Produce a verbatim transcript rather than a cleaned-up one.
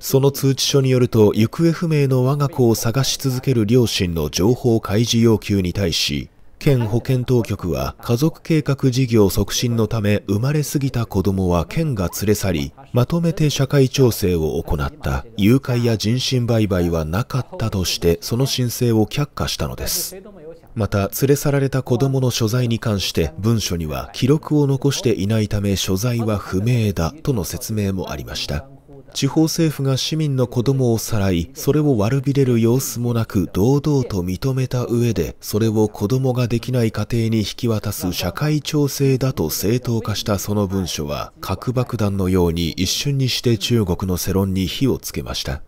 その通知書によると、行方不明の我が子を探し続ける両親の情報開示要求に対し、県保健当局は家族計画事業促進のため生まれすぎた子供は県が連れ去り、まとめて社会調整を行った、誘拐や人身売買はなかったとして、その申請を却下したのです。また、連れ去られた子供の所在に関して、文書には記録を残していないため所在は不明だとの説明もありました。地方政府が市民の子供をさらい、それを悪びれる様子もなく堂々と認めた上で、それを子供ができない家庭に引き渡す社会調整だと正当化したその文書は、核爆弾のように一瞬にして中国の世論に火をつけました。